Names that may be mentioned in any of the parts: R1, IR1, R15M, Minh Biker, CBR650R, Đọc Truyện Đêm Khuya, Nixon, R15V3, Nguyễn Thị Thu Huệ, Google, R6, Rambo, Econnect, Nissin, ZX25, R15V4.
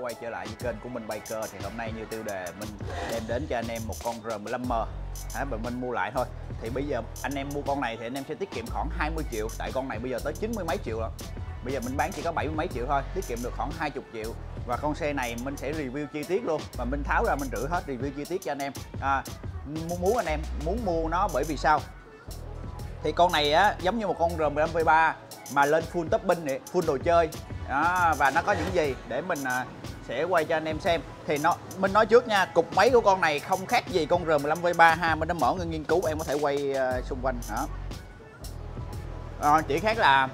đã quay trở lại với kênh của Minh Biker. Thì hôm nay như tiêu đề, mình đem đến cho anh em một con R15M mình mua lại thôi. Thì bây giờ anh em mua con này thì anh em sẽ tiết kiệm khoảng 20 triệu. Tại con này bây giờ tới 90 mấy triệu rồi. Bây giờ mình bán chỉ có 70 mấy triệu thôi, tiết kiệm được khoảng 20 triệu. Và con xe này mình sẽ review chi tiết luôn. Và mình tháo ra mình rửa hết, review chi tiết cho anh em. Muốn anh em muốn mua nó bởi vì sao? Thì con này á, giống như một con R15V3 mà lên full topping, full đồ chơi đó. Và nó có những gì để mình sẽ quay cho anh em xem. Thì mình nói trước nha, cục máy của con này không khác gì con R15V3 ha. Mình đã mở nghiên cứu, em có thể quay xung quanh hả. Chỉ khác là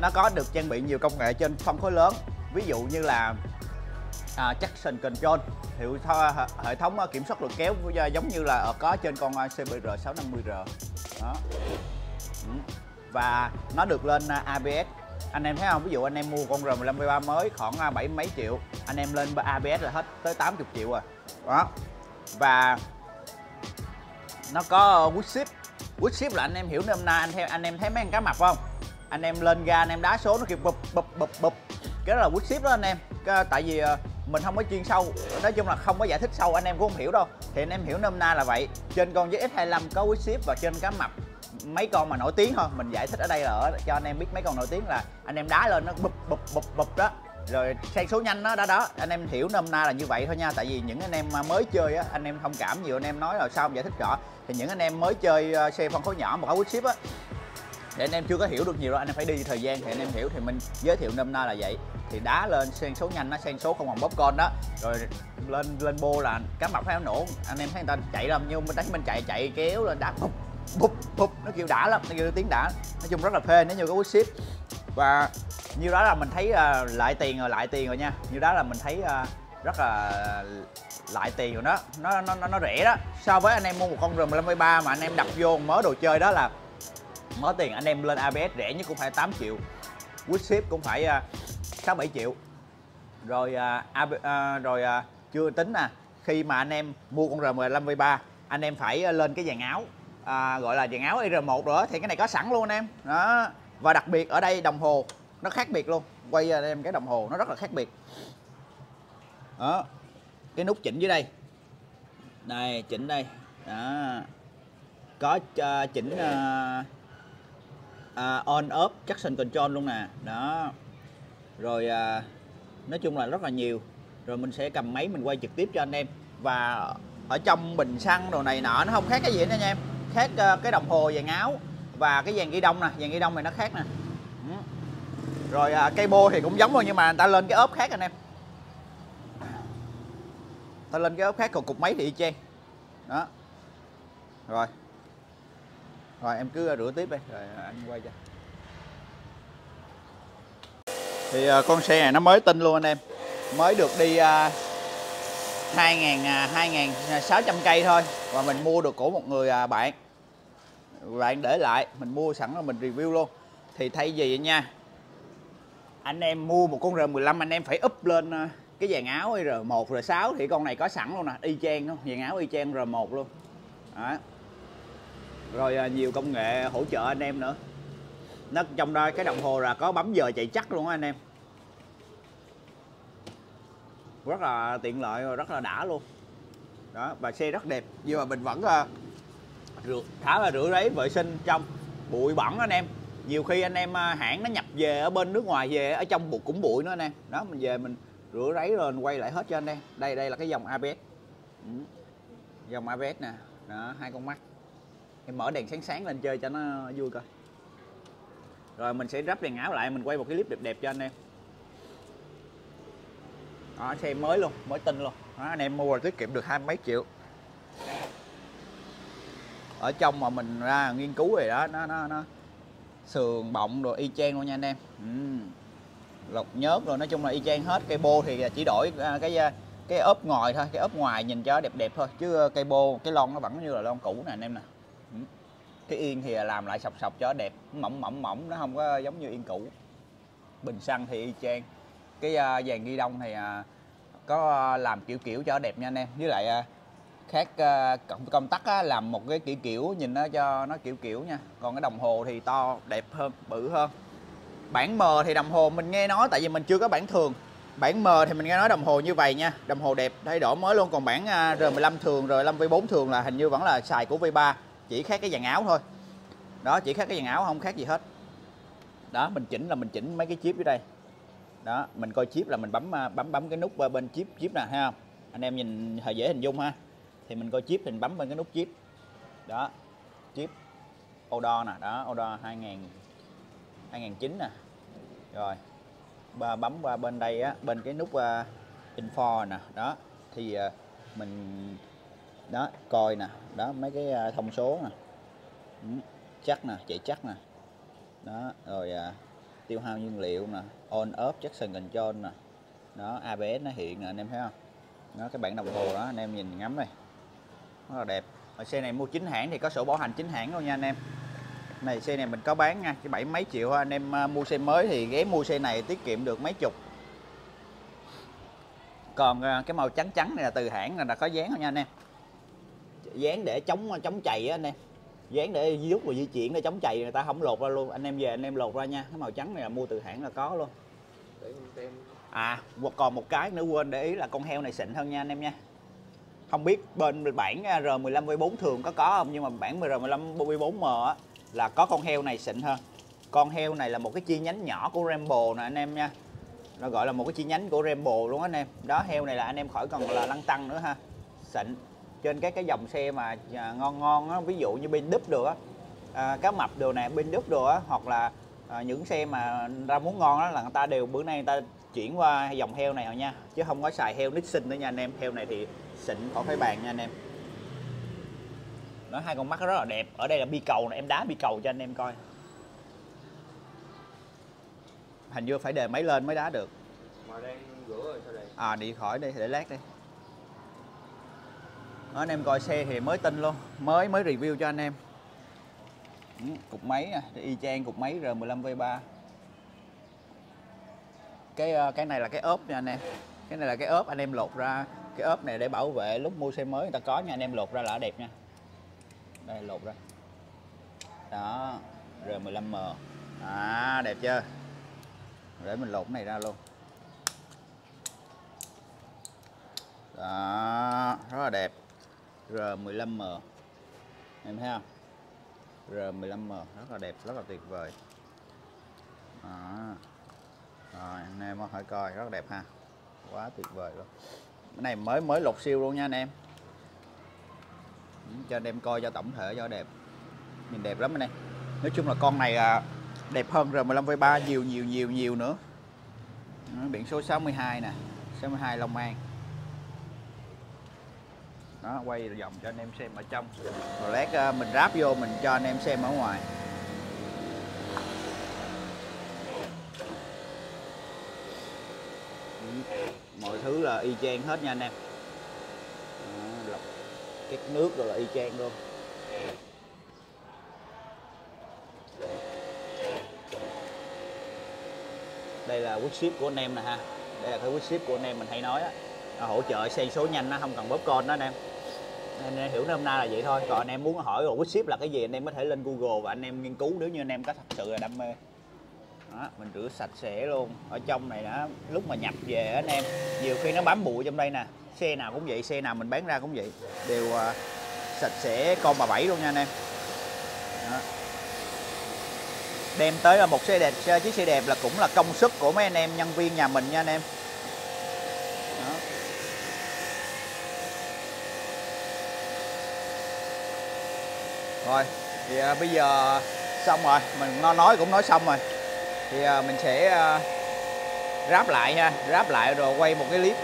nó có được trang bị nhiều công nghệ trên phân khối lớn. Ví dụ như là traction control, hệ thống kiểm soát lượt kéo giống như là có trên con CBR650R đó. Và nó được lên ABS. Anh em thấy không, ví dụ anh em mua con R15V3 mới khoảng 7 mấy triệu, anh em lên ABS là hết tới 80 triệu rồi đó. Và nó có quick ship là anh em hiểu hôm nay anh em thấy mấy con cá mập không, anh em lên ga anh em đá số nó kêu bụp, cái đó là quick ship đó anh em. Tại vì mình không có chuyên sâu, nói chung là không có giải thích sâu, anh em cũng không hiểu đâu. Thì anh em hiểu nôm na là vậy. Trên con ZX25 có quick ship và trên cá mập mấy con mà nổi tiếng thôi, mình giải thích ở đây là cho anh em biết mấy con nổi tiếng là anh em đá lên nó bụp đó, rồi sang số nhanh đó đó. Anh em hiểu nôm na là như vậy thôi nha. Tại vì những anh em mới chơi á, anh em thông cảm nhiều, anh em nói là sao không giải thích rõ. Thì những anh em mới chơi xe phân khối nhỏ mà có quick ship á, để anh em chưa có hiểu được nhiều đâu, anh em phải đi thời gian thì anh em hiểu. Thì mình giới thiệu nôm na là vậy. Thì đá lên sang số nhanh, nó sang số không bằng bóp con đó, rồi lên bô là cá mập pháo nổ. Anh em thấy người ta chạy lắm, nhưng mình thấy mình chạy kéo lên đá bụp, nó kêu đã lắm, nó kêu tiếng đã. Nói chung rất là phê nếu như có quick ship. Và như đó là mình thấy lại tiền rồi nha. Như đó là mình thấy rất là lại tiền rồi đó. Nó rẻ đó. So với anh em mua một con R15V3 mà anh em đập vô mớ đồ chơi đó là mớ tiền, anh em lên ABS rẻ nhất cũng phải 8 triệu. Quick ship cũng phải 6-7 triệu. Rồi chưa tính nè, khi mà anh em mua con R15V3, anh em phải lên cái dàn áo gọi là dàn áo IR1 rồi đó. Thì cái này có sẵn luôn anh em đó. Và đặc biệt ở đây đồng hồ nó khác biệt luôn. Quay anh em cái đồng hồ nó rất là khác biệt đó. Cái nút chỉnh dưới đây này, chỉnh đây đó. Có chỉnh on off traction control luôn nè đó. Rồi nói chung là rất là nhiều. Rồi mình sẽ cầm máy mình quay trực tiếp cho anh em. Và ở trong bình xăng đồ này nọ nó không khác cái gì nữa nha em. Khác cái đồng hồ vàng áo và cái dàn ghi đông nè, dàn ghi đông này nó khác nè. Rồi cây bô thì cũng giống thôi, nhưng mà người ta lên cái ốp khác anh em. Ta lên cái ốp khác, còn cục máy thì y chang đó. Rồi em cứ rửa tiếp đi, rồi anh quay cho. Thì con xe này nó mới tinh luôn anh em. Mới được đi 2.600 cây thôi. Và mình mua được của một người bạn để lại. Mình mua sẵn rồi mình review luôn. Thì thay vì vậy nha, anh em mua một con R15 anh em phải úp lên cái dàn áo R1, R6. Thì con này có sẵn luôn nè, y chang luôn, dàn áo y chang R1 luôn đó. Rồi nhiều công nghệ hỗ trợ anh em nữa. Nó trong đó cái đồng hồ là có bấm giờ chạy chắc luôn á anh em. Rất là tiện lợi và rất là đã luôn đó. Và xe rất đẹp, nhưng mà mình vẫn thả là rửa ráy vệ sinh trong bụi bẩn anh em. Nhiều khi anh em hãng nó nhập về ở bên nước ngoài về ở trong cũng bụi nữa anh em đó. Mình về mình rửa ráy rồi quay lại hết cho anh em. Đây là cái dòng ABS, dòng ABS nè đó, 2 con mắt. Em mở đèn sáng lên chơi cho nó vui coi. Rồi mình sẽ ráp đèn áo lại, mình quay một cái clip đẹp cho anh em. Đó, xe mới luôn, mới tinh luôn đó. Anh em mua rồi tiết kiệm được 20 mấy triệu. Ở trong mà mình ra nghiên cứu rồi đó, nó sườn bọng rồi y chang luôn nha anh em. Lọc nhớt rồi, nói chung là y chang hết. Cây bô thì chỉ đổi cái ốp ngoài thôi, cái ốp ngoài nhìn cho đẹp thôi. Chứ cây bô, cái lon nó vẫn như là lon cũ nè anh em nè. Cái yên thì làm lại sọc cho đẹp, mỏng, nó không có giống như yên cũ. Bình xăng thì y chang. Cái dàn ghi đông thì có làm kiểu cho đẹp nha anh em. Với lại khác công tắc á, làm một cái kiểu nhìn nó cho nó kiểu nha. Còn cái đồng hồ thì to, đẹp hơn, bự hơn. Bản mờ thì đồng hồ mình nghe nói, tại vì mình chưa có bản thường. Bản M thì mình nghe nói đồng hồ như vậy nha, đồng hồ đẹp, thay đổi mới luôn. Còn bản R15 thường, R15V4 thường là hình như vẫn là xài của V3, chỉ khác cái dàn áo thôi. Đó, chỉ khác cái dàn áo, không khác gì hết. Đó, mình chỉnh là mình chỉnh mấy cái chip dưới đây. Đó, mình coi chip là mình bấm cái nút bên chip nè, thấy không? Anh em nhìn dễ hình dung ha. Thì mình coi chip thì mình bấm bên cái nút chip. Đó, chip odor nè, đó, odor 2009 nè. Rồi bấm qua bên đây á, bên cái nút info nè, đó thì mình đó coi nè, đó mấy cái thông số nè, chắc nè, chạy chắc nè, đó rồi tiêu hao nhiên liệu nè, on off traction control nè, đó ABS nó hiện nè, anh em thấy không? Nó cái bảng đồng hồ đó, anh em nhìn ngắm đây, rất là đẹp. Ở xe này mua chính hãng thì có sổ bảo hành chính hãng luôn nha anh em. Này xe này mình có bán nha, chỉ 7 mấy triệu thôi. Anh em mua xe mới thì ghé mua xe này tiết kiệm được mấy chục. Còn cái màu trắng trắng này là từ hãng, là có dán thôi nha anh em. Dán để chống chày á anh em. Dán để giúp và di chuyển để chống chày, người ta không lột ra luôn. Anh em về anh em lột ra nha. Cái màu trắng này là mua từ hãng là có luôn. À, còn một cái nữa quên để ý là con heo này xịn hơn nha anh em nha. Không biết bên bản R15V4 thường có không, nhưng mà bản R15V4M á là có con heo này xịn hơn. Con heo này là một cái chi nhánh nhỏ của Rambo nè anh em nha. Nó gọi là một cái chi nhánh của Rambo luôn anh em. Đó, heo này là anh em khỏi cần là lăn tăng nữa ha. Xịn. Trên cái dòng xe mà ngon ngon á, ví dụ như bên đúp được á, cá mập đồ nè, bên đúp đồ á, hoặc là những xe mà ra muốn ngon đó là người ta đều bữa nay người ta chuyển qua dòng heo này rồi nha, chứ không có xài heo Nixon nữa nha anh em. Heo này thì xịn khỏi phải bàn nha anh em. Đó, hai con mắt rất là đẹp. Ở đây là bi cầu này, em đá bi cầu cho anh em coi. Hình như phải đề máy lên mới đá được. Mà đang rửa rồi sao đây? À, đi khỏi đi, để lát đi. Đó, anh em coi xe thì mới tin luôn, mới review cho anh em. Cục máy y chang cục máy R15V3. Cái này là cái ốp nha anh em. Cái này là cái ốp, anh em lột ra cái ốp này để bảo vệ lúc mua xe mới người ta có nha anh em, lột ra là đẹp nha. Đây lột ra. Đó, R15M. À, đẹp chưa? Để mình lột cái này ra luôn. Đó, rất là đẹp. R15M. Em thấy không? R15M rất là đẹp, rất là tuyệt vời. Đó. Rồi, anh em có thể coi rất là đẹp ha. Quá tuyệt vời luôn. Cái này mới lột siêu luôn nha anh em. Cho anh em coi cho tổng thể cho đẹp. Nhìn đẹp lắm anh em. Nói chung là con này đẹp hơn R15V3 nhiều nữa. Biển số 62 nè, 62 Long An. Đó, quay vòng cho anh em xem ở trong. Rồi lát mình ráp vô mình cho anh em xem ở ngoài. Mọi thứ là y chang hết nha anh em. Cái nước rồi là y chang luôn. Đây là quick ship của anh em nè ha. Đây là cái quick ship của anh em mình hay nói á, hỗ trợ xây số nhanh, nó không cần bóp con đó anh em. Anh em hiểu nôm na là vậy thôi. Còn anh em muốn hỏi quick ship là cái gì, anh em có thể lên Google và anh em nghiên cứu nếu như anh em có thật sự là đam mê. Đó, mình rửa sạch sẽ luôn. Ở trong này đó, lúc mà nhập về anh em, nhiều khi nó bám bụi trong đây nè. Xe nào cũng vậy, xe nào mình bán ra cũng vậy. Đều sạch sẽ con bà bảy luôn nha anh em. Đó. Đem tới là một xe đẹp, chiếc xe đẹp là cũng là công sức của mấy anh em nhân viên nhà mình nha anh em. Đó. Rồi, thì bây giờ xong rồi, mình nói cũng nói xong rồi. Thì mình sẽ ráp lại nha, ráp lại rồi quay một cái clip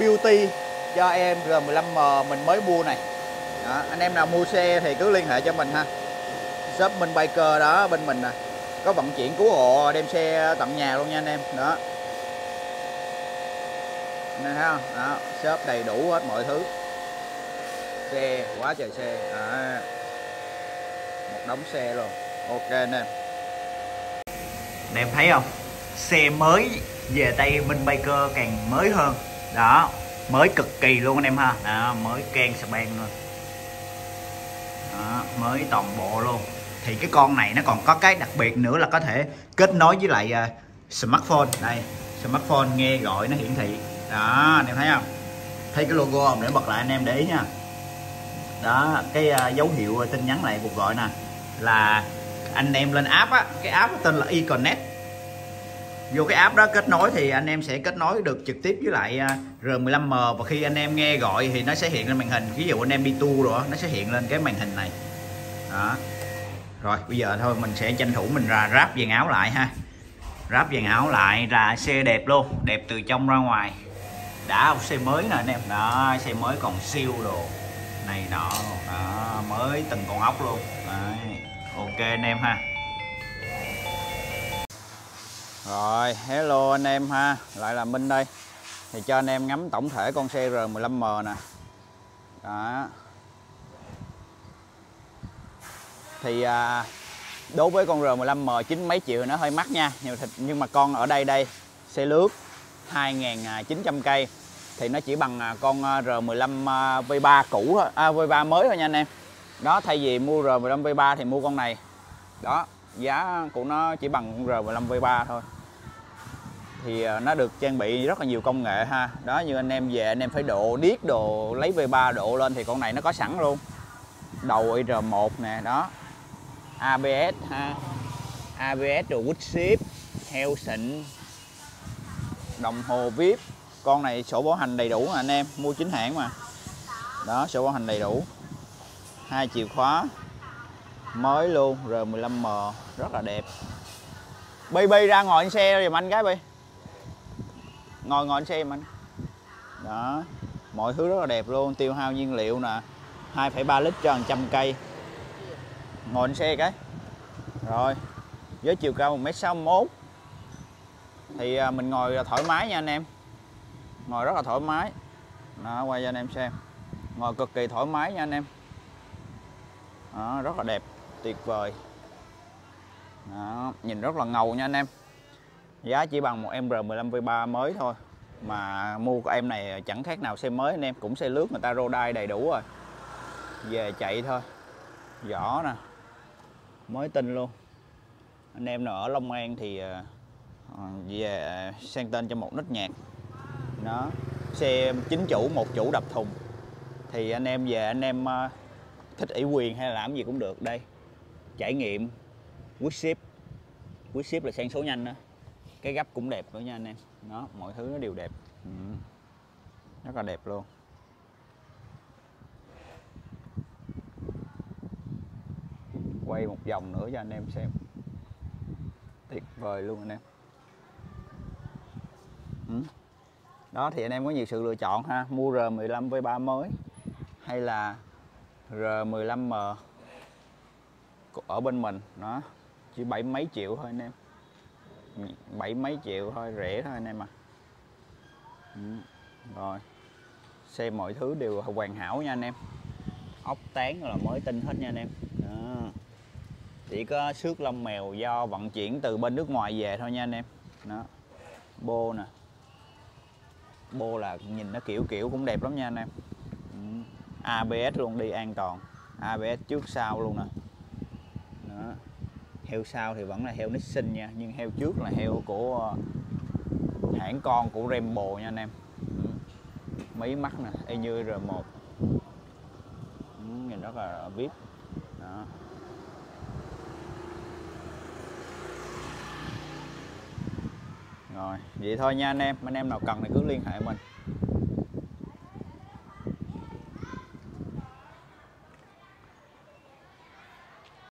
beauty cho em R15M mình mới mua này. Đó, anh em nào mua xe thì cứ liên hệ cho mình ha. Shop Minh Biker đó, bên mình nè. Có vận chuyển cứu hộ đem xe tận nhà luôn nha anh em. Đó. Nè thấy không? Đó, shop đầy đủ hết mọi thứ. Xe quá trời xe. Đó. Một đống xe luôn. Ok anh em. Anh em thấy không? Xe mới về tay Minh Biker càng mới hơn. Đó, mới cực kỳ luôn anh em ha. Đó, mới keng sờ beng luôn. Đó, mới toàn bộ luôn. Thì cái con này nó còn có cái đặc biệt nữa là có thể kết nối với lại smartphone này, smartphone nghe gọi nó hiển thị đó, anh em thấy không? Thấy cái logo không? Để bật lại anh em để ý nha. Đó, cái dấu hiệu tin nhắn lại cuộc gọi nè, là anh em lên app á, cái app tên là Econnect. Vô cái app đó kết nối thì anh em sẽ kết nối được trực tiếp với lại R15M, và khi anh em nghe gọi thì nó sẽ hiện lên màn hình. Ví dụ anh em đi tour rồi nó sẽ hiện lên cái màn hình này đó. Rồi bây giờ thôi mình sẽ tranh thủ mình ra ráp vàng áo lại ha, ráp vàng áo lại là xe đẹp luôn, đẹp từ trong ra ngoài. Đã xe mới nè anh em đó, xe mới còn siêu đồ này nọ đó, mới từng con ốc luôn. Đấy, ok anh em ha. Rồi, hello anh em ha, lại là Minh đây. Thì cho anh em ngắm tổng thể con xe R15M nè. Đó. Thì đối với con R15M 9 mấy triệu nó hơi mắc nha, nhiều thịt, nhưng mà con ở đây đây xe lướt 2.900 cây thì nó chỉ bằng con R15V3 cũ thôi, V3 mới thôi nha anh em. Đó, thay vì mua R15V3 thì mua con này. Đó, giá của nó chỉ bằng R15V3 thôi. Thì nó được trang bị rất là nhiều công nghệ ha. Đó, như anh em về anh em phải độ điếc đồ, lấy V3 độ lên thì con này nó có sẵn luôn. Đầu IR1 nè, đó. ABS ha. ABS đồ quýt ship, heo xịn. Đồng hồ VIP. Con này sổ bảo hành đầy đủ nè anh em, mua chính hãng mà. Đó, sổ bảo hành đầy đủ. 2 chìa khóa. Mới luôn, R15M rất là đẹp. Bi ra ngồi trên xe giùm anh cái Bi. Ngồi trên xe giùm anh. Đó, mọi thứ rất là đẹp luôn, tiêu hao nhiên liệu nè, 2,3 lít cho 100 cây. Ngồi trên xe cái. Rồi, với chiều cao 1m61 thì mình ngồi là thoải mái nha anh em. Ngồi rất là thoải mái. Đó, quay cho anh em xem. Ngồi cực kỳ thoải mái nha anh em. Đó, rất là đẹp, tuyệt vời. Đó, nhìn rất là ngầu nha anh em. Giá chỉ bằng một em R15V3 mới thôi, mà mua của em này chẳng khác nào xe mới anh em. Cũng xe lướt người ta rodai đầy đủ rồi, về chạy thôi. Vỏ nè, mới tinh luôn. Anh em nào ở Long An thì về sang tên cho một nít nhạc. Đó, xe 9 chủ, 1 chủ đập thùng. Thì anh em về anh em thích ủy quyền hay là làm gì cũng được. Đây, trải nghiệm quick ship. Quick ship là sang số nhanh đó. Cái gấp cũng đẹp nữa nha anh em. Đó, mọi thứ nó đều đẹp. Rất là đẹp luôn. Quay một vòng nữa cho anh em xem. Tuyệt vời luôn anh em. Đó, thì anh em có nhiều sự lựa chọn ha. Mua R15V3 mới hay là R15M ở bên mình. Nó chỉ 7 mấy triệu thôi anh em, 7 mấy triệu thôi, rẻ thôi anh em à. Rồi, xe mọi thứ đều hoàn hảo nha anh em. Ốc tán là mới tinh hết nha anh em. Đó. Chỉ có xước lông mèo do vận chuyển từ bên nước ngoài về thôi nha anh em. Đó, bô nè. Bô là nhìn nó kiểu kiểu cũng đẹp lắm nha anh em. ABS luôn, đi an toàn. ABS trước sau luôn nè. Đó. Heo sau thì vẫn là heo Nissin nha, nhưng heo trước là heo của hãng con của Rambo nha anh em. Mí mắt nè, y như R1. Nhìn rất là VIP. Đó. Rồi, vậy thôi nha anh em nào cần thì cứ liên hệ mình.